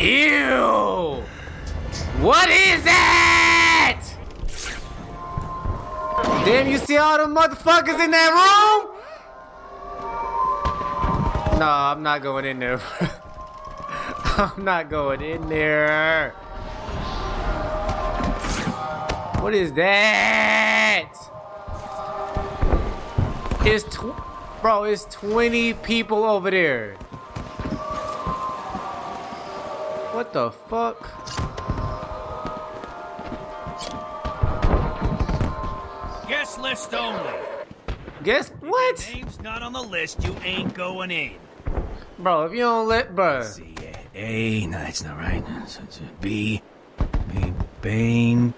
Ew! What is that? Damn, you see all the motherfuckers in that room? No, I'm not going in there. I'm not going in there. What is that? It's bro, it's 20 people over there. What the fuck? Guest list only. Guess what? If your name's not on the list, you ain't going in. Bro, if you don't let, bro. Let's see, A, no, that's not right. It's B, B, Bane.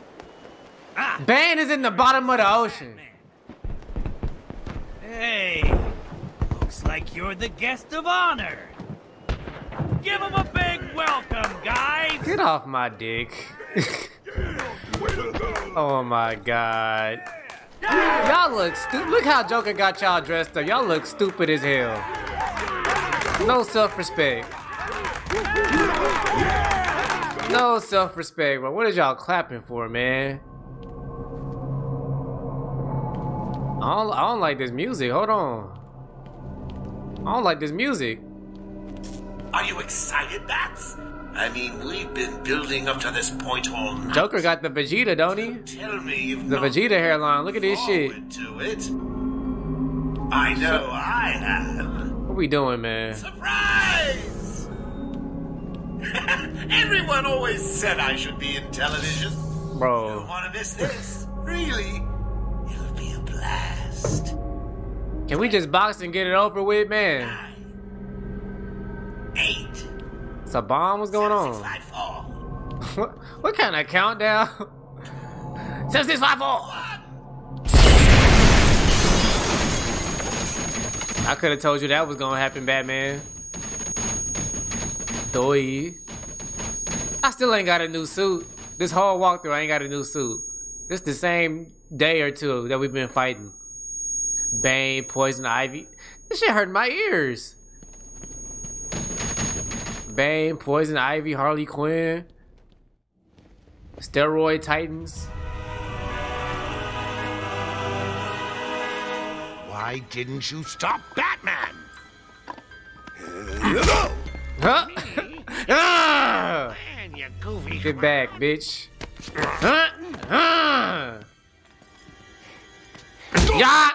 Ah, Bane is in the bottom of the ocean. Batman. Hey, looks like you're the guest of honor. Give him a big welcome, guys. Get off my dick. Oh my god. Y'all look stupid. Look how Joker got y'all dressed up. Y'all look stupid as hell. No self-respect. No self-respect, bro. What is y'all clapping for, man? I don't like this music. Hold on. I don't like this music. Are you excited, Bats? I mean, we've been building up to this point all night. Joker got the Vegeta, don't he? Tell me you've the Vegeta hairline. Look at this shit. To it. I know I have. What we doing, man? Surprise! Everyone always said I should be in television. Bro. You don't want to miss this. Really? It'll be a blast. Can we just box and get it over with, man? 8. Saban, what's going on? 7, 6, 5, 4. What kind of countdown? 7, 6, 5, 4. I could have told you that was gonna happen, Batman. Doi. I still ain't got a new suit. This whole walkthrough, I ain't got a new suit. This the same day or two that we've been fighting. Bane, Poison Ivy. This shit hurt my ears. Bane, Poison Ivy, Harley Quinn, Steroid Titans. Why didn't you stop Batman? Huh? Man, you goofy. Get back, bitch. Yeah.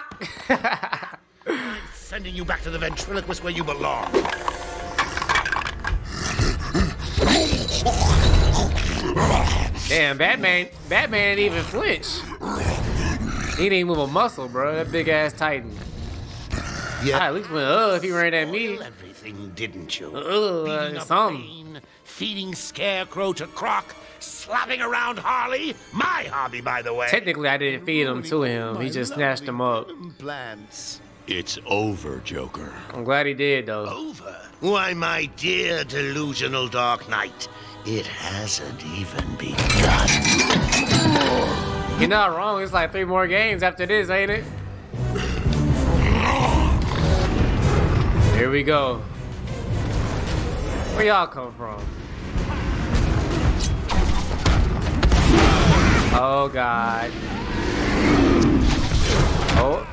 I'm sending you back to the ventriloquist where you belong. Damn, Batman didn't even flinch. He didn't move a muscle, bro. That big ass Titan. Yeah. I at least went if he ran at me. Everything, didn't you? Something. Feeding Scarecrow to Croc, slapping around Harley. My hobby, by the way. Technically, I didn't feed him to him. He just snatched him up. Plants. It's over, Joker. I'm glad he did, though. Over? Why, my dear delusional Dark Knight, it hasn't even begun. You're not wrong. It's like 3 more games after this, ain't it? Here we go. Where y'all come from? Oh, God. Oh.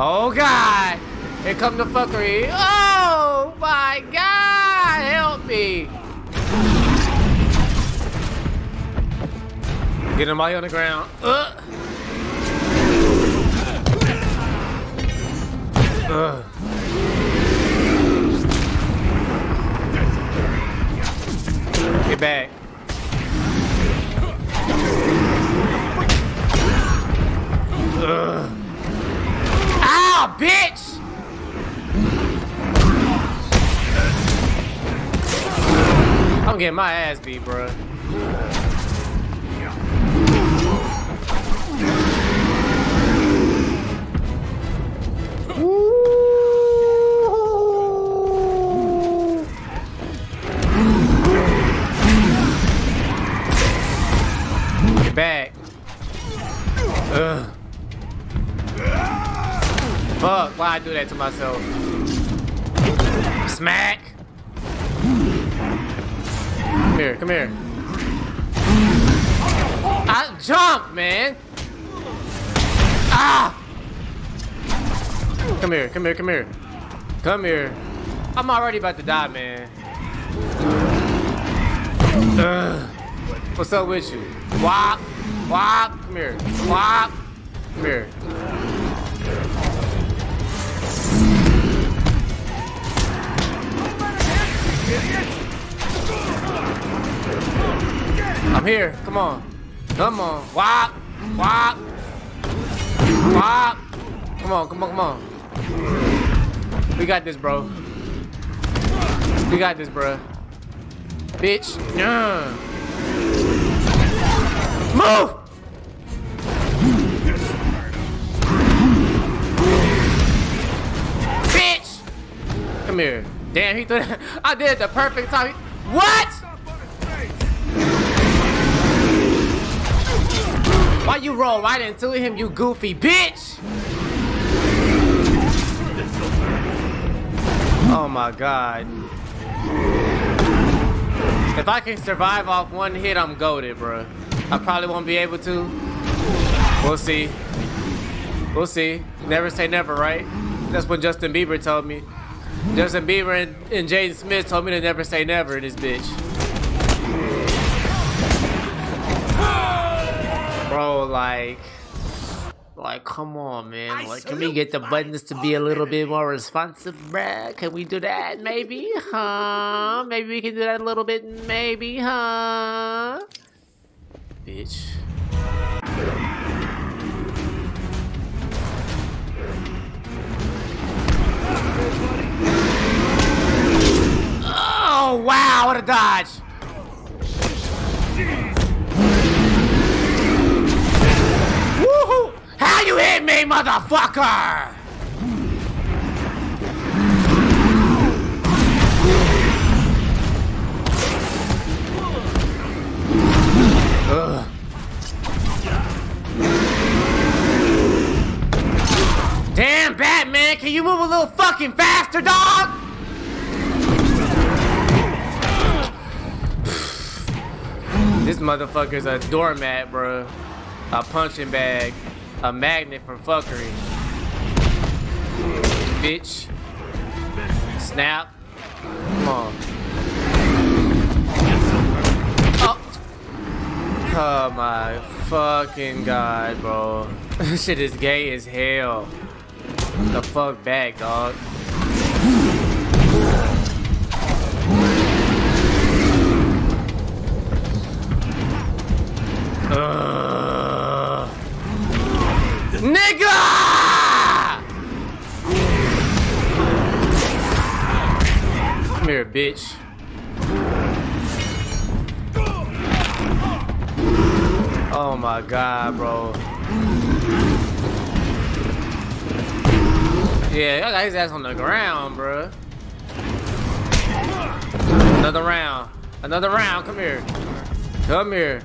Oh, God. Here come the fuckery. Oh, my God. Help me. Get him all on the ground. Get back. Ow, bitch! I'm getting my ass beat, bro. Get back. Ugh. Fuck, why I do that to myself? Smack. here, come here. I jump, man. Ah! Come here, come here, come here. Come here. I'm already about to die, man. Ugh. What's up with you? Wop, wop, come here. Wop, come here. I'm here. Come on. Come on. Wop, wop, wop. Come on, come on, come on. We got this, bro. We got this, bro. Bitch. Yeah. Move. Bitch. Come here. Damn, he threw that. I did it the perfect time. What? Why you roll right into him, you goofy bitch? Oh my god. If I can survive off one hit, I'm goated, bro. I probably won't be able to. We'll see. We'll see. Never say never, right? That's what Justin Bieber told me. Justin Bieber and Jaden Smith told me to never say never in this bitch. Bro, like, come on, man. Like, can we get the buttons to be a little bit more responsive, bruh? Can we do that? Maybe, huh? Maybe we can do that a little bit, maybe, huh? Bitch. Oh, wow, what a dodge. Woohoo! How you hit me, motherfucker? Ugh. Damn, Batman, can you move a little fucking faster, dog? This motherfucker's a doormat, bro. A punching bag. A magnet for fuckery. Bitch. Snap. Come on. Oh. Oh my fucking god, bro. This shit is gay as hell. The fuck back, dog. Nigga! Come here, bitch. Oh my god, bro. Yeah, I got his ass on the ground, bro. Another round. Another round. Come here. Come here.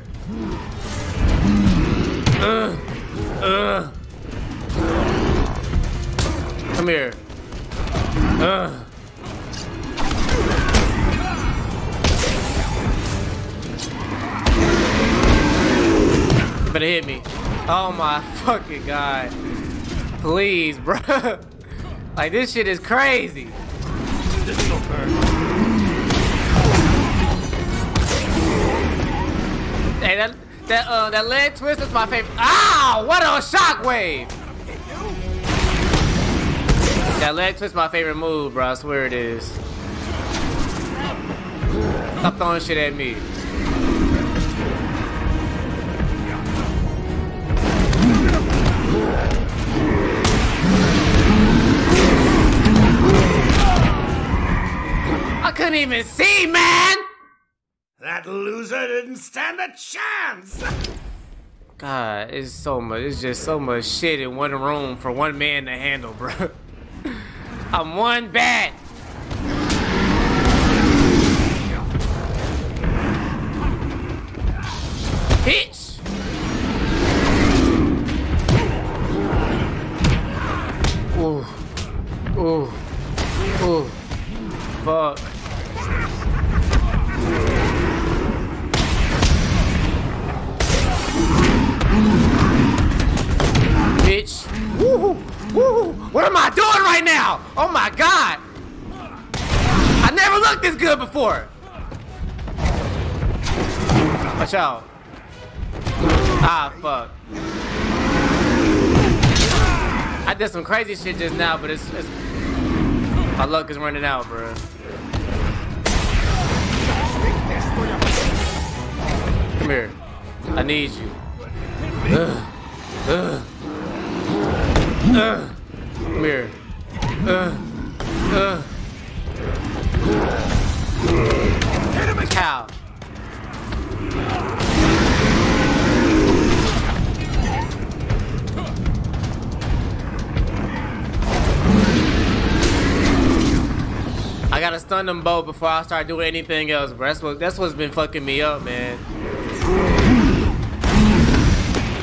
Come here. Better hit me. Oh my fucking god. Please, bro. Like, this shit is crazy. Hey, that leg twist is my favorite. Ow! What a shockwave! That leg twist is my favorite move, bro. I swear it is. Stop throwing shit at me. I couldn't even see, man! That loser didn't stand a chance! God, it's so much. It's just so much shit in one room for one man to handle, bro. I'm one bat! Bitch! Ooh. Ooh. Ooh. Fuck. Wow! Oh my God! I never looked this good before! Watch out. Ah, fuck. I did some crazy shit just now, but it's my luck is running out, bro. Come here. I need you. Come here. Hit him, cow. I gotta stun them both before I start doing anything else, bro. That's what's been fucking me up, man.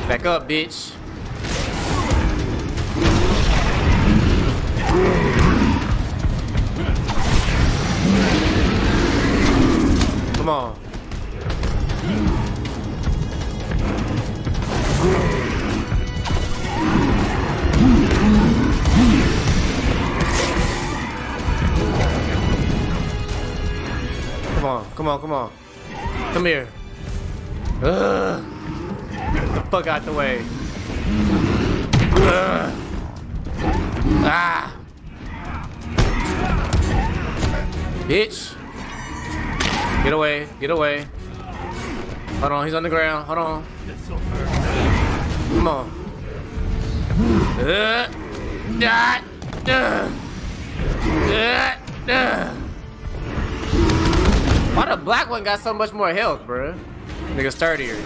Back up, bitch. Come on. Come on, come on, come on. Come here. Ugh. Get the fuck out the way. Ugh. Ah. Bitch. Get away, get away. Hold on, he's on the ground. Hold on. Come on. Why the black one got so much more health, bro? Nigga sturdier.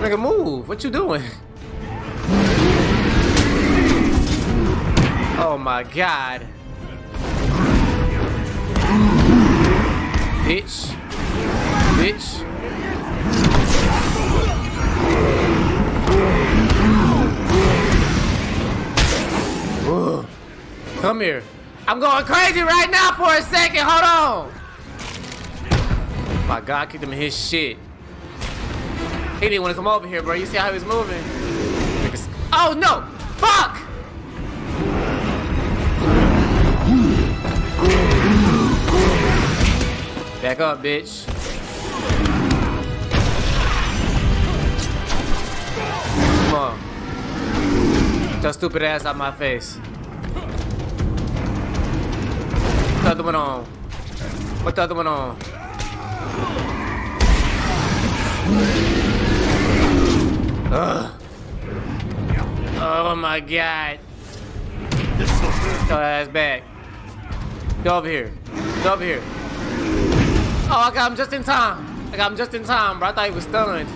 Nigga move. What you doing? Oh my God. Bitch. Bitch. Ugh. Come here. I'm going crazy right now for a second. Hold on. My God, I kicked him in his shit. He didn't want to come over here, bro. You see how he was moving? Oh no! Fuck! Back up, bitch. Come on. Get your stupid ass out my face. What's the other one on? What's the other one on? Ugh. Oh my God. Get your ass back. Get over here. Get over here. Oh, I got him just in time. I got him just in time, bro. I thought he was stunned.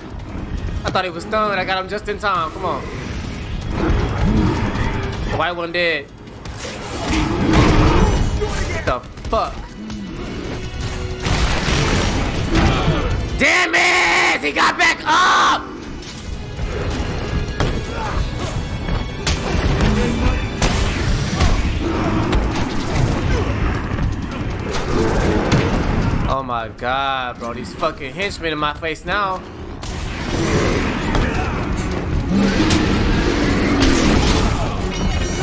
I thought he was stunned. I got him just in time. Come on. The white one dead. What the fuck? Damn it! He got back up! Oh my God, bro, these fucking henchmen in my face now.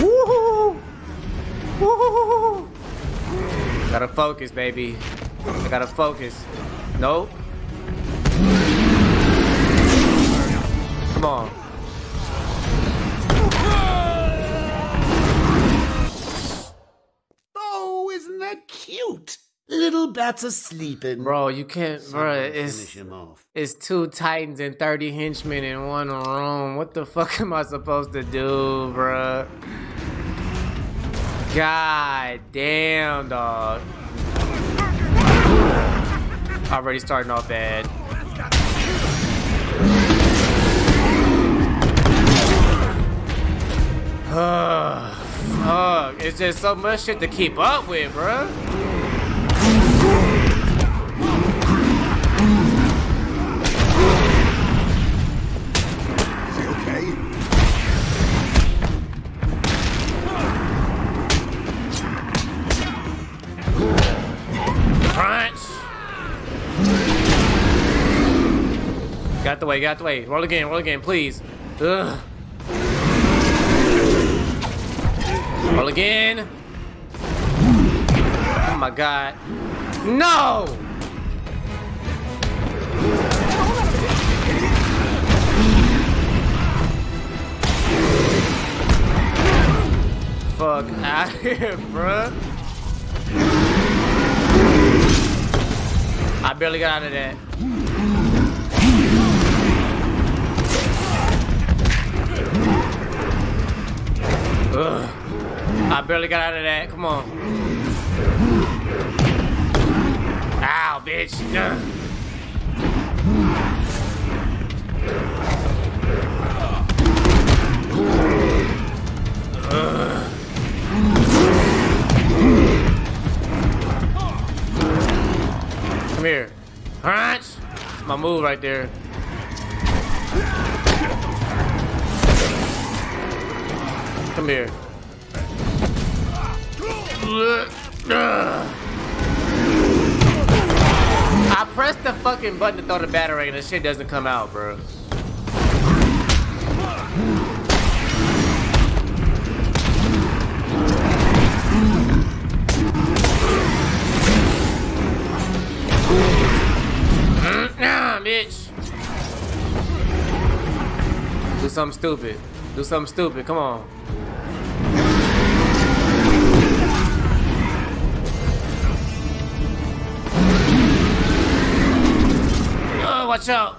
Woohoo! Woohoo! Gotta focus, baby. I gotta focus. Nope. Come on. Oh, isn't that cute? Little bats are sleeping. Bro, you can't, bro. It's 2 titans and 30 henchmen in one room. What the fuck am I supposed to do, bro? God damn, dog. Already starting off bad. Fuck. It's just so much shit to keep up with, bro. Got the way, roll again, please. Ugh. Roll again. Oh my god. No! Fuck out here, bruh. I barely got out of that. Ugh. I barely got out of that. Come on. Ow, bitch. Come here. Alright. That's my move right there. Come here. I pressed the fucking button to throw the battery and the shit doesn't come out, bro. Nah, bitch. Do something stupid. Do something stupid. Come on. Watch out.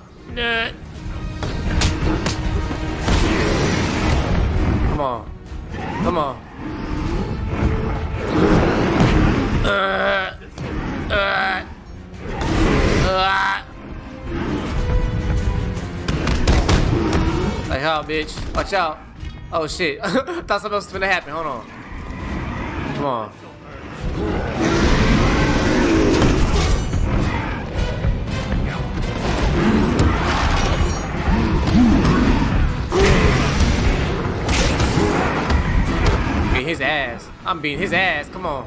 Come on. Come on. Like how, bitch? Watch out. Oh shit. Thought something else was gonna happen. Hold on. Come on. His ass. I'm beating his ass. Come on.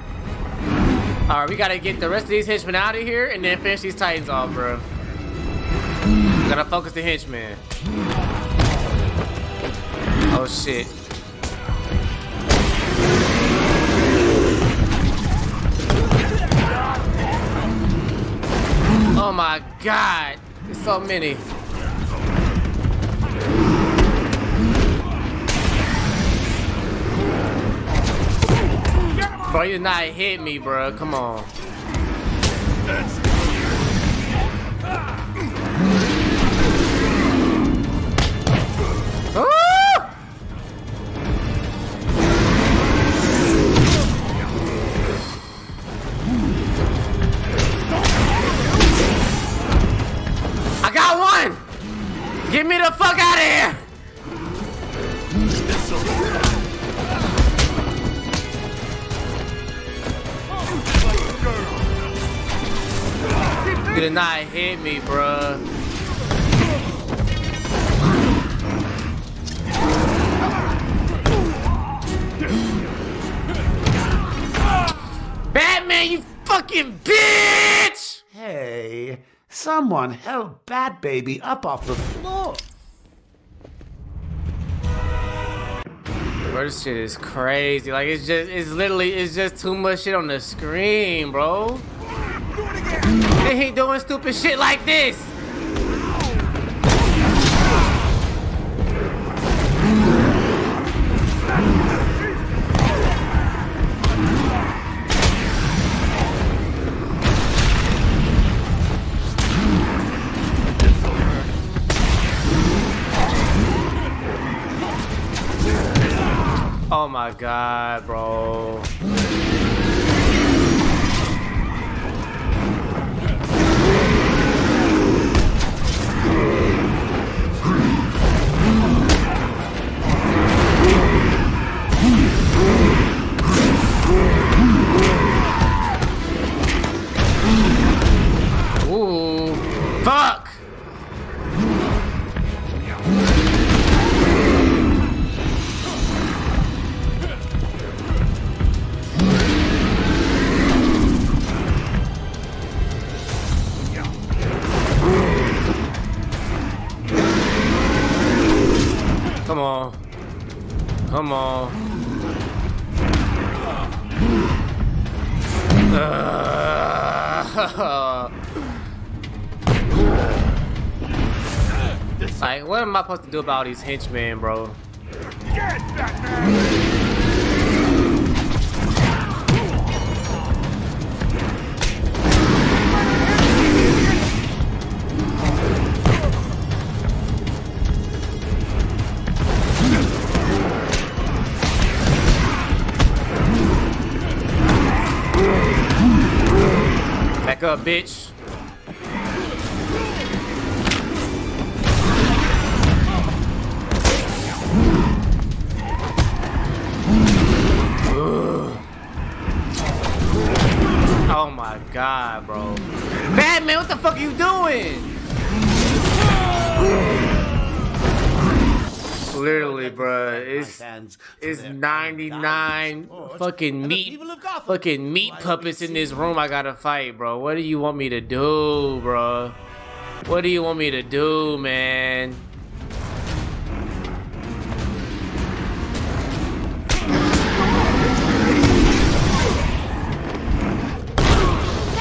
All right, we gotta get the rest of these henchmen out of here and then finish these titans off, bro. Gotta focus the henchmen. Oh shit. Oh my god. There's so many. Bro, you did not hit me, bro. Come on. I got one. Get me the fuck out of here. You did not hit me, bruh. Batman, you fucking bitch! Hey, someone held Bat Baby up off the floor. Bro, this shit is crazy. Like, it's literally just too much shit on the screen, bro. They hate doing stupid shit like this. Oh my god, bro. Fuck! Come on. Come on. Like, what am I supposed to do about these henchmen, bro? Get Batman! Up, bitch. Ugh. Oh my god, bro. Batman, what the fuck are you doing? Literally, bro, it's 99 fucking meat puppets in this room I gotta fight, bro. What do you want me to do, bro? What do you want me to do, man?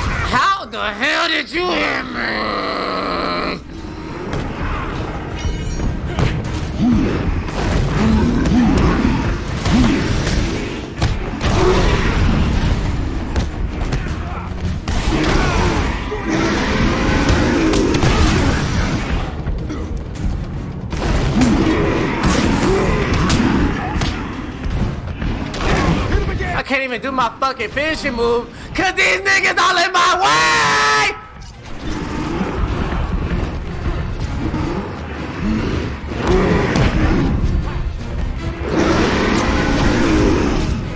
How the hell did you hit me? Can't even do my fucking finishing move because these niggas all in my way!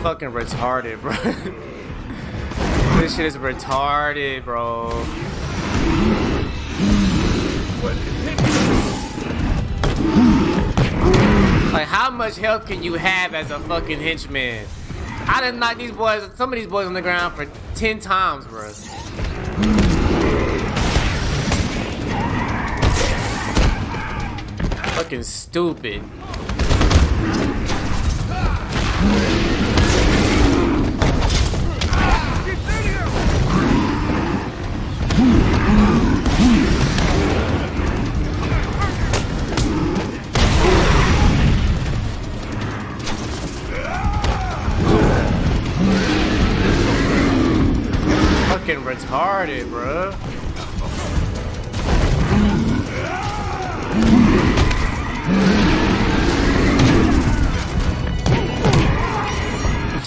Fucking retarded, bro. This shit is retarded, bro. Like, how much health can you have as a fucking henchman? I done knocked these boys, some of these boys on the ground for 10 times, bro. Fucking stupid. Retarded, bro.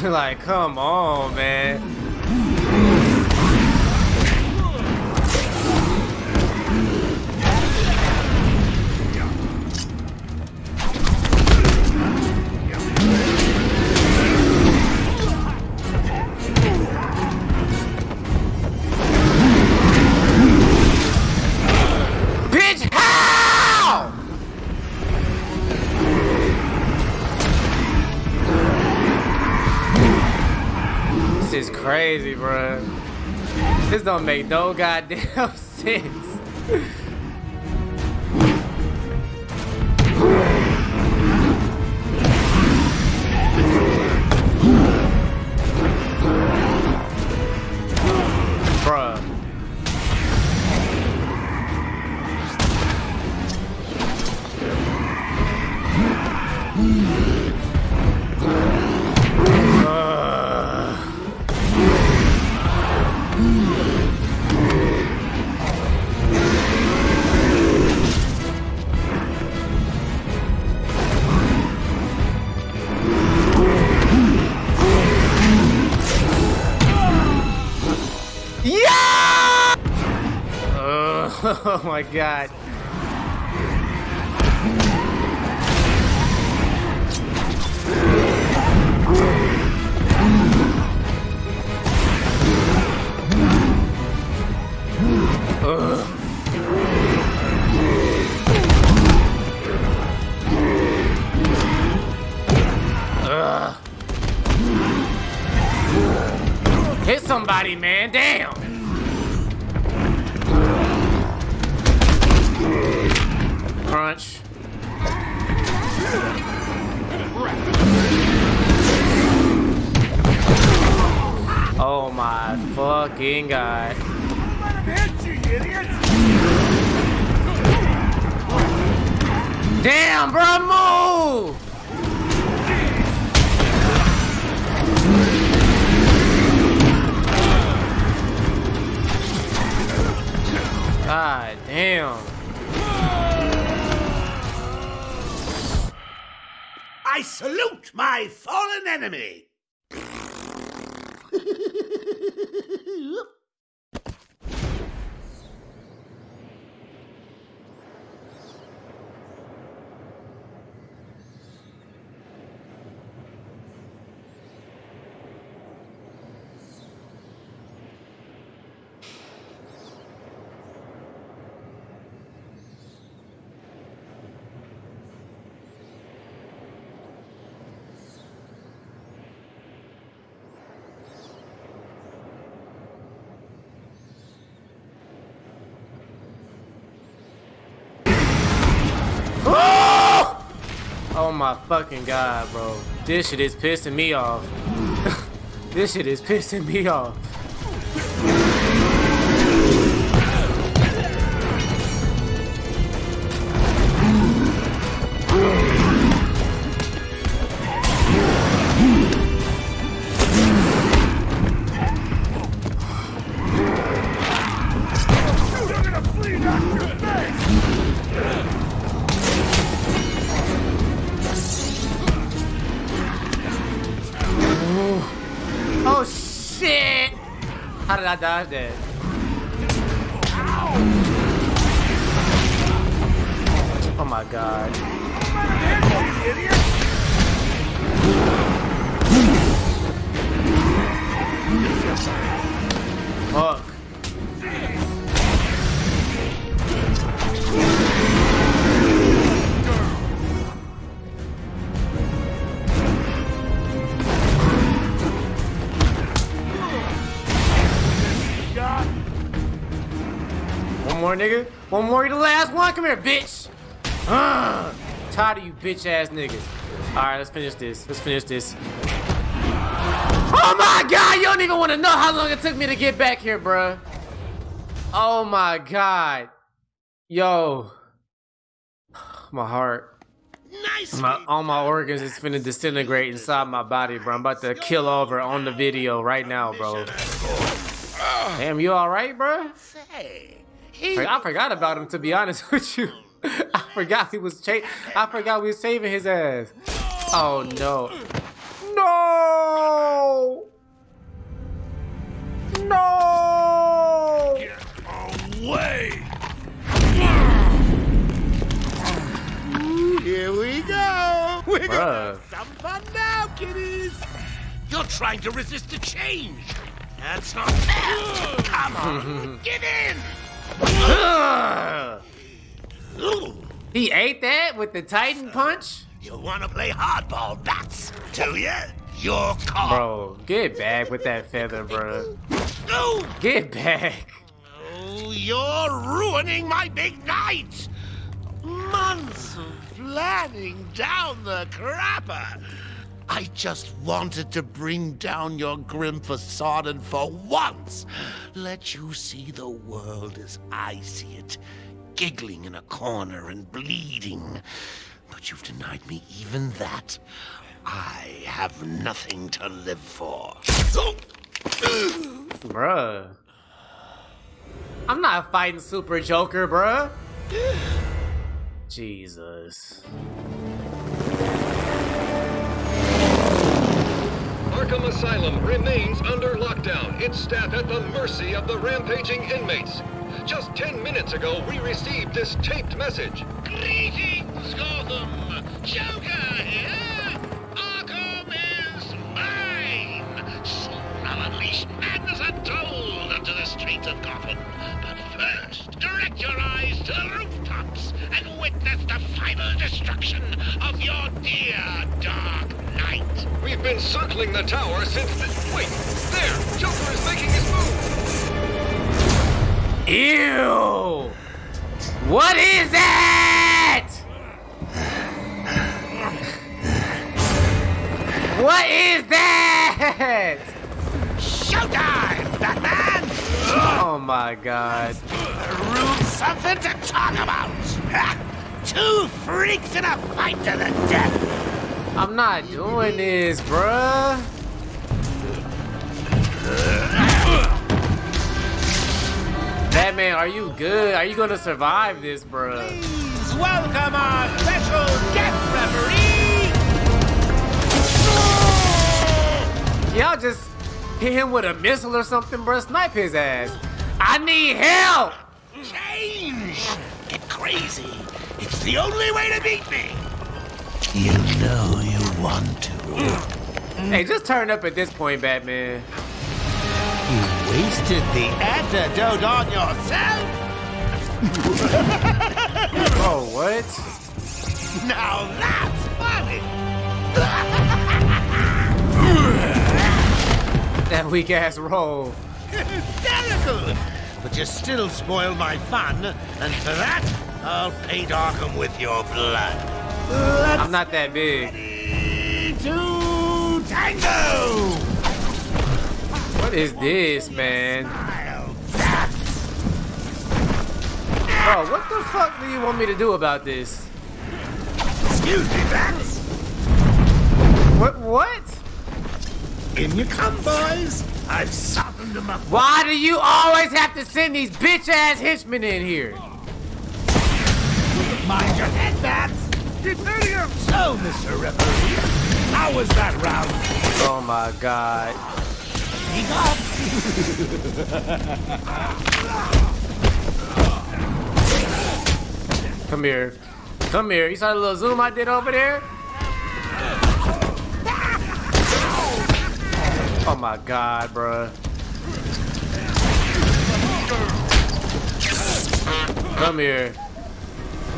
Like, come on, man. This is crazy, bro. This don't make no goddamn sense. Bruh. Oh my god. Ugh. Ugh. Hit somebody, man, damn. Crunch. Oh Oh my fucking god. Damn, bro, move! God damn. I salute my fallen enemy. Oh my fucking god, bro. This shit is pissing me off. This shit is pissing me off. I dodged that. Ow. Oh my god. Fuck. One more, nigga. One more, the last one. Come here, bitch. Tired of you bitch ass niggas. All right, let's finish this. Let's finish this. Oh my god, you don't even want to know how long it took me to get back here, bruh. Oh my god. Yo. My heart. Nice. All my organs is finna disintegrate inside my body, bro. I'm about to kill over on the video right now, bro. Damn, you all right, bro? I forgot about him, to be honest with you. I forgot we was saving his ass. Oh no. No. No. Get away. Here we go. We're gonna have some fun now, kiddies. You're trying to resist the change. That's not fair. Come on. Get in. He ate that with the Titan punch? You wanna play hardball, bats? Do ya? Your call. Bro, get back with that feather, bro. Get back. Oh, you're ruining my big night. Months of planning down the crapper. I just wanted to bring down your grim facade and for once let you see the world as I see it, giggling in a corner and bleeding. But you've denied me even that. I have nothing to live for. Bruh. I'm not fighting Super Joker, bruh. Jesus. Arkham Asylum remains under lockdown, its staff at the mercy of the rampaging inmates. Just 10 minutes ago, we received this taped message. Greetings, Gotham! Joker here! Arkham is mine! Soon I'll unleash madness untold onto the streets of Gotham. But first, direct your eyes to the rooftops and witness the final destruction of your dear dark night. We've been circling the tower since the... Wait, there! Joker is making his move! Ew! What is that? What is that? Showtime, Batman! Oh my God. Rude something to talk about. Ha! Two freaks in a fight to the death. I'm not doing this, bruh. Batman, are you good? Are you gonna survive this, bruh? Please welcome our special guest referee. Y'all just hit him with a missile or something, bruh. Snipe his ass. I need help. Change. Get crazy. It's the only way to beat me. You know you want to. Hey, just turn up at this point, Batman. You wasted the antidote on yourself? Oh, what? Now that's funny! That weak ass roll. Hysterical! But you still spoiled my fun, and for that, I'll paint Arkham with your blood. I'm not that big. Ready to tango! What is this, man? Bro, what the fuck do you want me to do about this? Excuse me, Bats. What? What? In you come, boys. I've softened them up. Why do you always have to send these bitch-ass henchmen in here? Mind your head, Bats. Did none of your... So, Mr. Referee, how was that round? Oh my God. Come here. Come here. You saw the little zoom I did over there? Oh my God, bruh. Come here.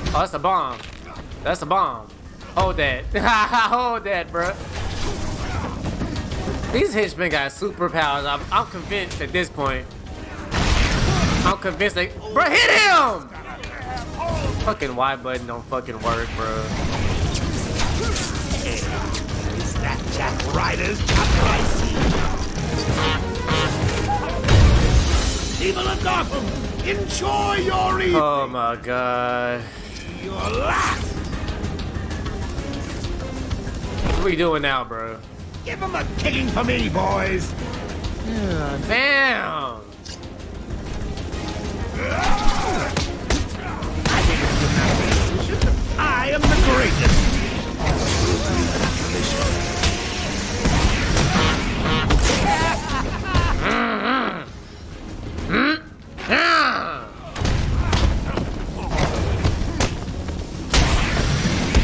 Oh, that's a bomb. That's a bomb. Hold that. Hold that, bruh. These henchmen got superpowers. I'm convinced at this point. I'm convinced that... Bro, hit him! Fucking Y button don't fucking work, bro. Is that Jack Ryder's Jack? People of Gotham, enjoy your evening! Oh my God. Your last! What are we doing now, bro? Give him a kicking for me, boys! Yeah, damn! I am the greatest!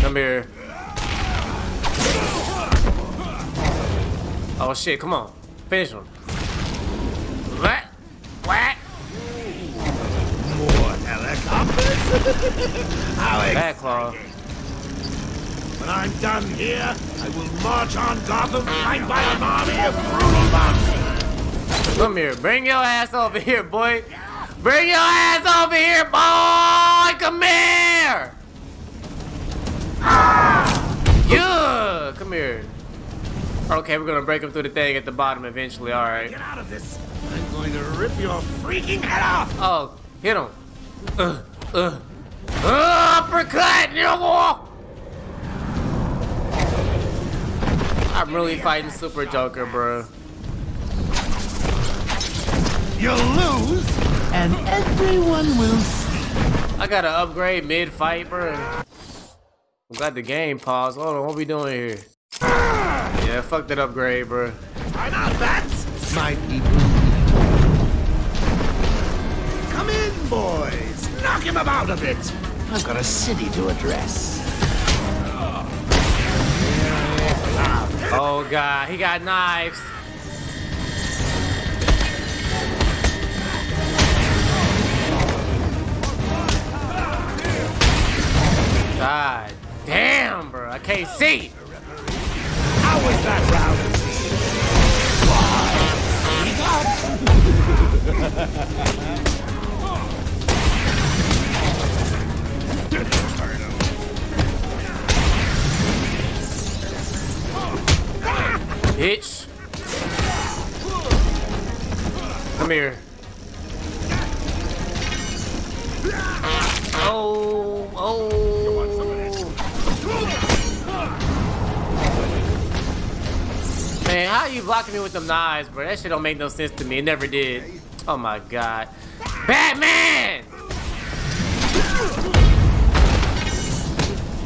Come here. Oh shit, come on. Finish him. What? What? More helicopters? How exciting. When I'm done here, I will march on Gotham flanked by an army of brutal monsters. Come here. Bring your ass over here, boy. Bring your ass over here, boy. Come here. Yeah. Come here. Okay, we're gonna break him through the thing at the bottom eventually, alright. Get out of this! I'm going to rip your freaking head off! Oh, hit him. Uppercut! No more! I'm really fighting Super Joker, bro. You'll lose, and everyone will see. I gotta upgrade mid-fight, bro. I'm glad the game paused. Hold on, what we doing here? Yeah, fuck that upgrade, bro. I'm out, Bats. My people. Come in, boys. Knock him about a bit. I've got a city to address. Oh God, he got knives. God damn, bro. I can't see. How was that round? Bitch. Come here. Oh, oh. Come on, somebody. Man, how are you blocking me with them knives, bro? That shit don't make no sense to me. It never did. Oh my god. Batman!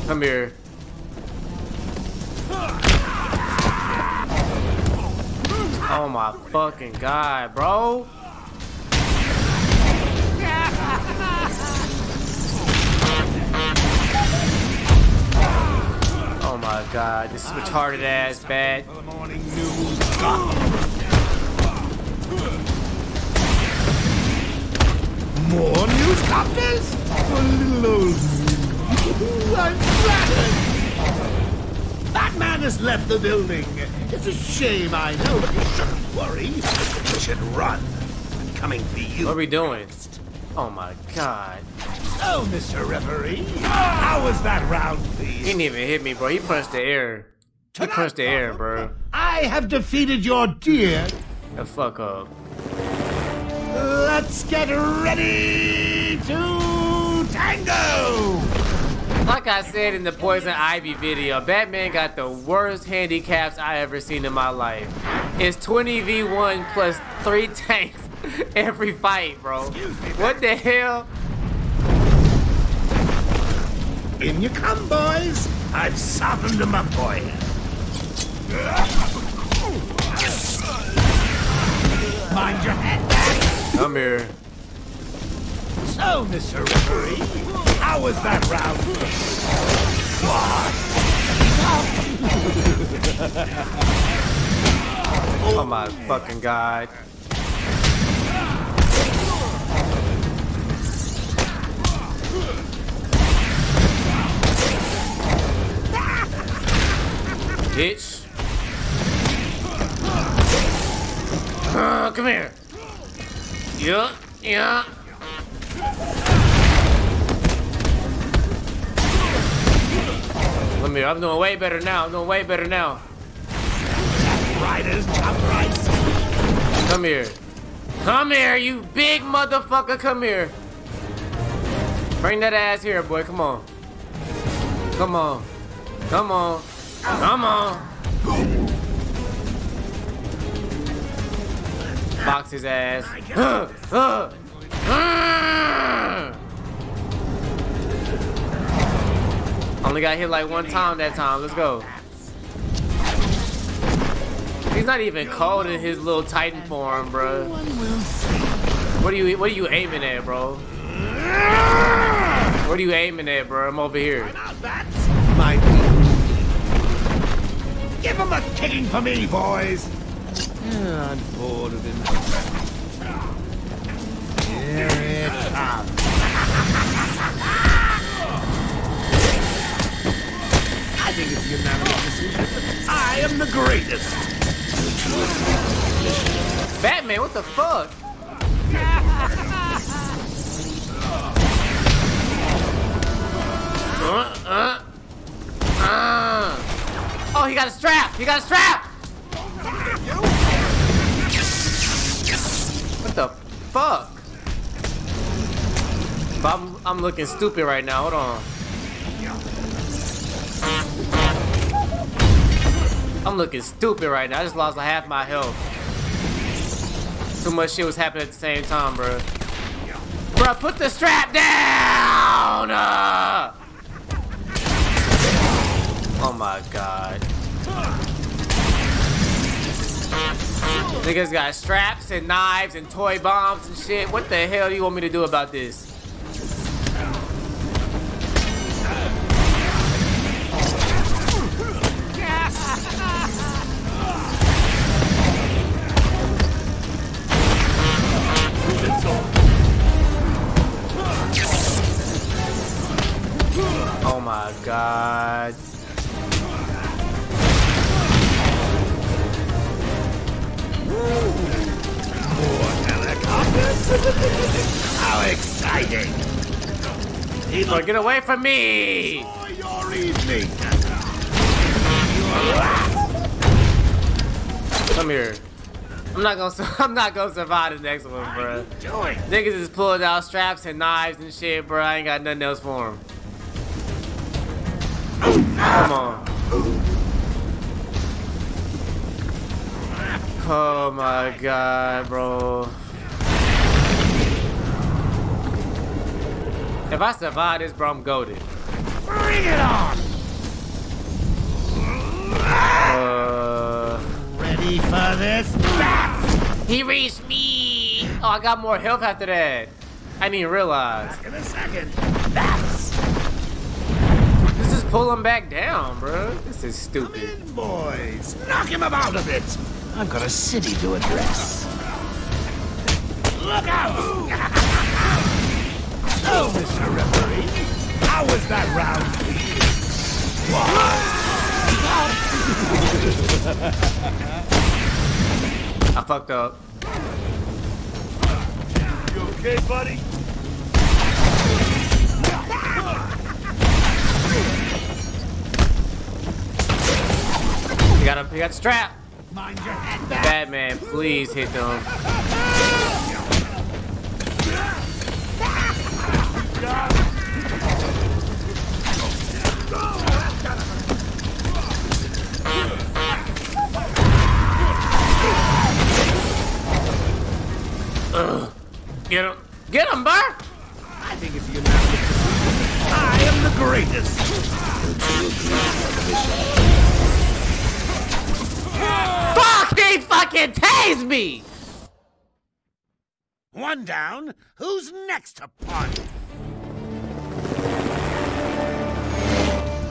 Come here. Oh my fucking god, bro. Oh my god, this is retarded ass bad. More news cocktails? I'm flattered. Batman has left the building. It's a shame, I know, but you shouldn't worry. You should run. I'm coming for you. What are we doing? Oh my god. Oh, Mr. Referee. How was that round, please? He didn't even hit me, bro. He punched the air. He punched the air, bro. I have defeated your dear. The fuck up. Let's get ready to tango! Like I said in the Poison Ivy video, Batman got the worst handicaps I ever seen in my life. It's 20v1 plus 3 tanks every fight, bro. Excuse me, what the hell? In you come, boys. I've softened them up for you. Mind your head. Come here. So, Mr. Referee, how was that round? Oh my fucking god. Bitch. Come here. Yeah, yeah. Let me, I'm doing way better now. I'm doing way better now. Riders, top rights. Come here. Come here, you big motherfucker. Come here. Bring that ass here, boy. Come on. Come on. Come on. Come on. Box his ass. Only got hit like one time that time. Let's go. He's not even cold in his little Titan form, bro. What are you aiming at, bro? What are you aiming at, bro? I'm over here. Give him a kicking for me, boys. I'm bored of him. Here it comes. I think it's unanimous decision. I am the greatest. Batman, what the fuck? Oh, he got a strap. He got a strap. What the fuck? But I'm looking stupid right now. Hold on. I'm looking stupid right now. I just lost like half my health. Too much shit was happening at the same time, bro. Bro, put the strap down! Oh my god. Niggas got straps and knives and toy bombs and shit. What the hell do you want me to do about this? Oh my god. How exciting! People, get away from me! Enjoy your evening. Come here. I'm not gonna survive the next one, bruh. Niggas is pulling out straps and knives and shit, bruh. I ain't got nothing else for them. Come on. Oh my god, bro. If I survive this, bro, I'm goated. Bring it on! Ready for this? He reached me! Oh, I got more health after that. I didn't realize. Back in a second. This is pulling back down, bro. This is stupid. Come in, boys. Knock him about a bit. I've got a city to address. Look out! Oh, Mr. Referee. How was that round? What? I fucked up. You okay, buddy? You got strap. Mind your head back. Batman, please hit them. Ugh. Get him, Bart! I think if you know, I am the greatest. Fuck! He fucking tased me. One down. Who's next to party?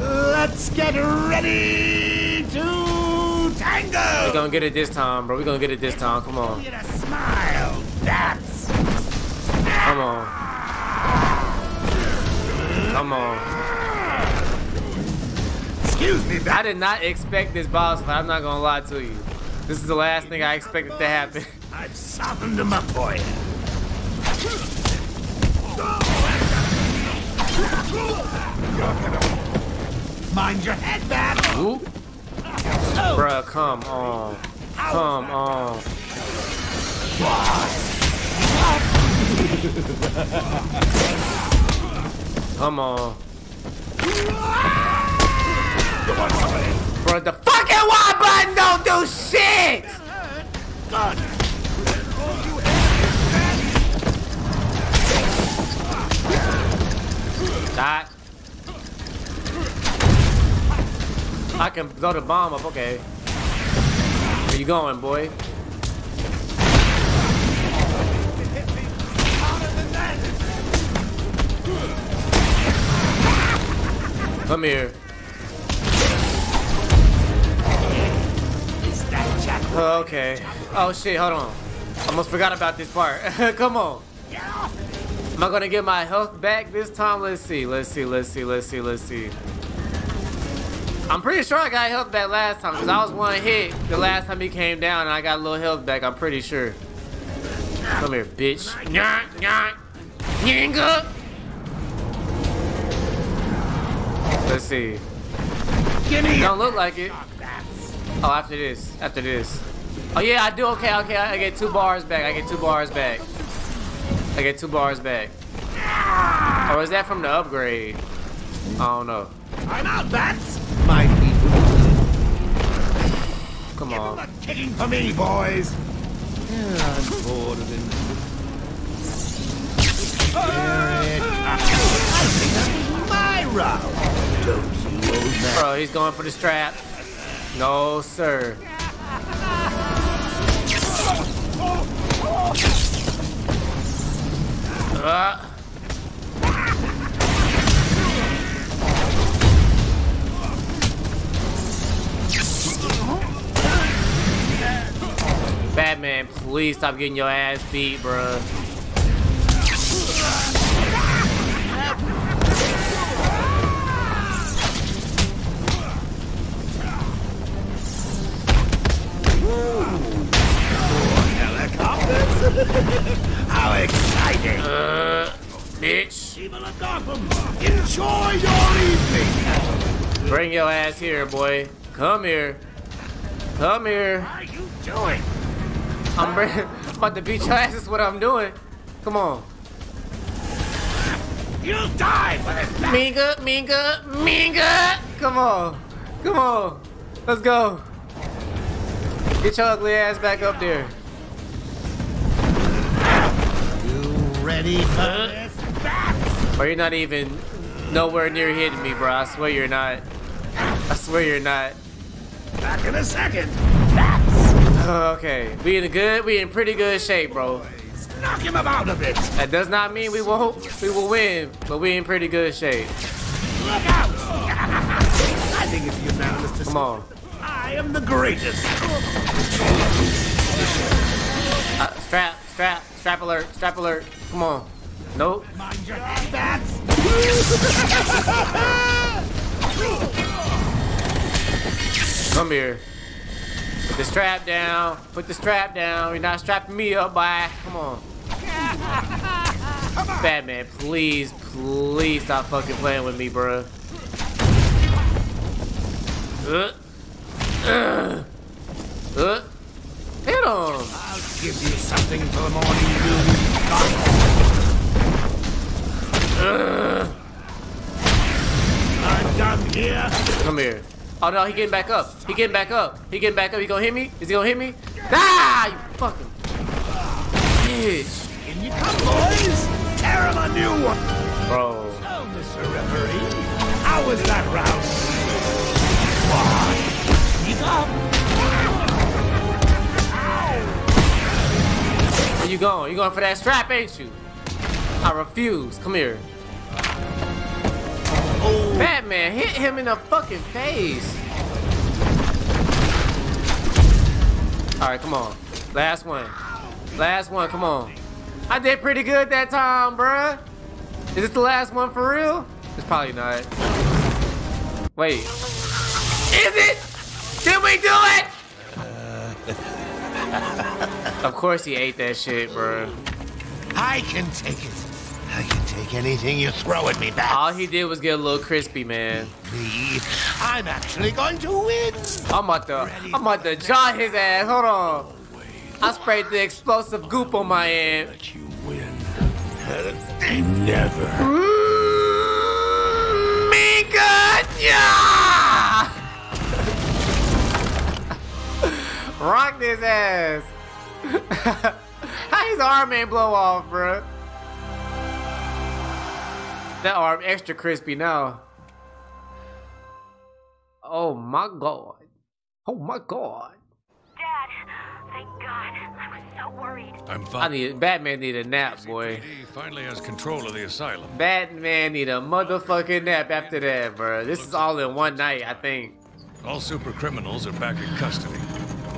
Let's get ready to tango. We're gonna get it this time, bro. We're gonna get it this time. Come on. Get a smile. That's... Come on. Come on. Excuse me, I did not expect this boss fight. I'm not gonna lie to you. This is the last thing I expected to happen. I've softened him up for you. Mind your head back. Ooh. Oh. Bruh, come on. Come on. Come on. Bro, the fucking Y button don't do shit! God. That. I can blow the bomb up, okay. Where you going, boy? Come here. Oh, okay. Oh shit, hold on. I almost forgot about this part. Come on. Am I gonna get my health back this time? Let's see. Let's see. I'm pretty sure I got health back last time because I was one hit the last time he came down and I got a little health back, I'm pretty sure. Come here, bitch. Let's see. Don't look like it. Oh, after this. After this. Oh, yeah, I do. Okay, okay. I get 2 bars back. I get two bars back. Or is that from the upgrade? I don't know. I'm out, bats. My people. Come on. Give them a kicking for me, boys. Yeah, I'm bored of him. Bro, he's going for the strap. No, sir. Batman, please stop getting your ass beat, bro. How exciting! Bitch! Enjoy your evening! Bring your ass here, boy. Come here. Come here. How are you doing? I'm about to beat your ass. Is what I'm doing. Come on. You'll die for this. Minga, Minga, Minga. Come on. Come on. Let's go. Get your ugly ass back up there. You ready for this? Bro, you're not even nowhere near hitting me, bro. I swear you're not. I swear you're not. Back in a second. Okay, we in pretty good shape, bro. Boys, knock him about a bit. That does not mean we will win, but we in pretty good shape. Look out! I think it's unanimous decision. Come on. I am the greatest. Strap alert, strap alert. Come on. Nope. Mind your bats. Come here. Put the strap down. Put the strap down. You're not strapping me up, bye. Come on. Come on. Batman, please, please stop fucking playing with me, bro. Hit him. I'll give you something for the morning, you I'm done here. Come here. Oh no, he getting back up. He getting back up. He getting back up. He gonna hit me? Is he gonna hit me? Ah! You fucking bitch. In you come, boys. Tear him a new one. Bro. Oh, Mr. Referee. How was that round? Why? He's up. Where you going? You going for that strap, ain't you? I refuse. Come here. Batman, hit him in the fucking face. Alright, come on. Last one. Last one, come on. I did pretty good that time, bruh. Is this the last one for real? It's probably not. Wait. Is it? Did we do it? Of course he ate that shit, bruh. I can take it. I can take anything you throw at me back. All he did was get a little crispy, man. I'm actually going to win. I'm about to jaw his ass. Hold on. I sprayed the explosive goop on my end. Let you win. They never. Me good. Yeah. Rock this ass. How his arm ain't blow off, bro? That arm extra crispy now. Oh my god. Oh my god. Dad, thank god. I was so worried. I'm fine. Batman need a nap, boy. CPD finally has control of the asylum. Batman need a motherfucking nap after that, bro. This is all in one night, I think. All super criminals are back in custody.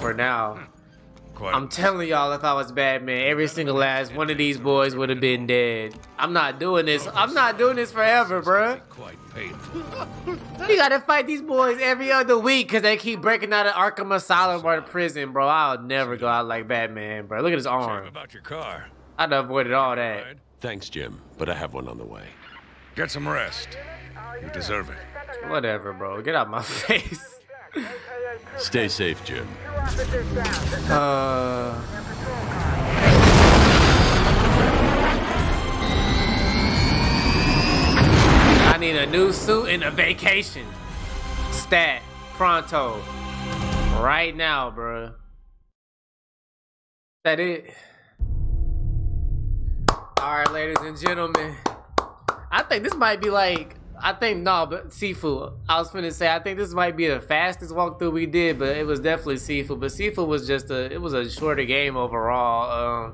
For now. I'm telling y'all, if I was Batman, every single last one of these boys would have been dead. I'm not doing this. I'm not doing this forever, bro. You gotta fight these boys every other week because they keep breaking out of Arkham Asylum or the prison, bro. I'll never go out like Batman, bro. Look at his arm. I'd have avoided all that. Thanks, Jim, but I have one on the way. Get some rest. You deserve it. Whatever, bro. Get out my face. Stay safe, Jim. I need a new suit and a vacation. Stat. Pronto. Right now, bro. That it? Alright, ladies and gentlemen. I think this might be like... but Sifu. I was finna say, I think this might be the fastest walkthrough we did, but it was definitely Sifu. But Sifu was just a shorter game overall.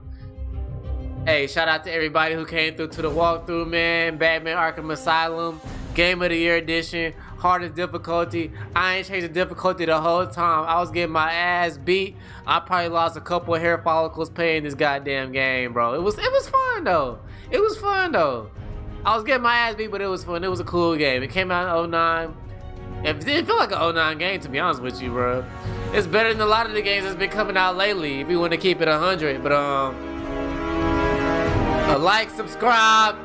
Hey, shout out to everybody who came through to the walkthrough, man. Batman Arkham Asylum, Game of the Year Edition, hardest difficulty. I ain't changed the difficulty the whole time. I was getting my ass beat. I probably lost a couple of hair follicles playing this goddamn game, bro. It was fun though. It was fun though. I was getting my ass beat, but it was fun. It was a cool game. It came out in 09. It didn't feel like an 09 game, to be honest with you, bro. It's better than a lot of the games that's been coming out lately, if you want to keep it 100. But, like, subscribe,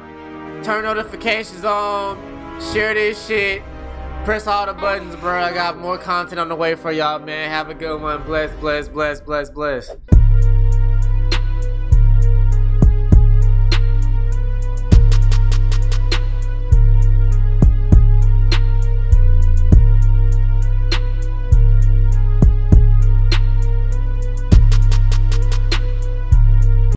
turn notifications on, share this shit, press all the buttons, bro. I got more content on the way for y'all, man. Have a good one. Bless, bless, bless, bless, bless.